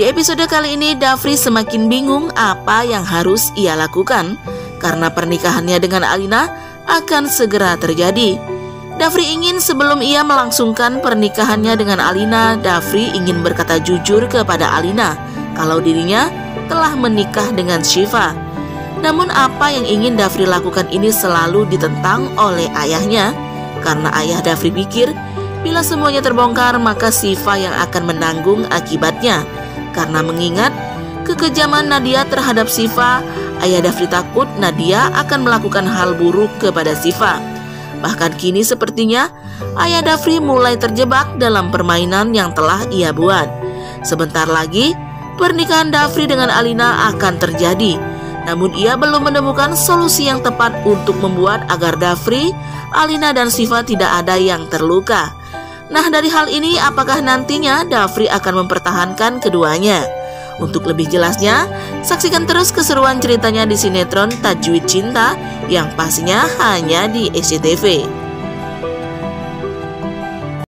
Di episode kali ini, Davri semakin bingung apa yang harus ia lakukan karena pernikahannya dengan Alina akan segera terjadi. Davri ingin sebelum ia melangsungkan pernikahannya dengan Alina, Davri ingin berkata jujur kepada Alina kalau dirinya telah menikah dengan Sifa. Namun apa yang ingin Davri lakukan ini selalu ditentang oleh ayahnya karena ayah Davri pikir bila semuanya terbongkar maka Sifa yang akan menanggung akibatnya. Karena mengingat kekejaman Nadia terhadap Sifa, ayah Davri takut Nadia akan melakukan hal buruk kepada Sifa. Bahkan kini sepertinya ayah Davri mulai terjebak dalam permainan yang telah ia buat. Sebentar lagi, pernikahan Davri dengan Alina akan terjadi. Namun ia belum menemukan solusi yang tepat untuk membuat agar Davri, Alina dan Sifa tidak ada yang terluka. Nah, dari hal ini apakah nantinya Davri akan mempertahankan keduanya? Untuk lebih jelasnya, saksikan terus keseruan ceritanya di sinetron Tajwid Cinta yang pastinya hanya di SCTV.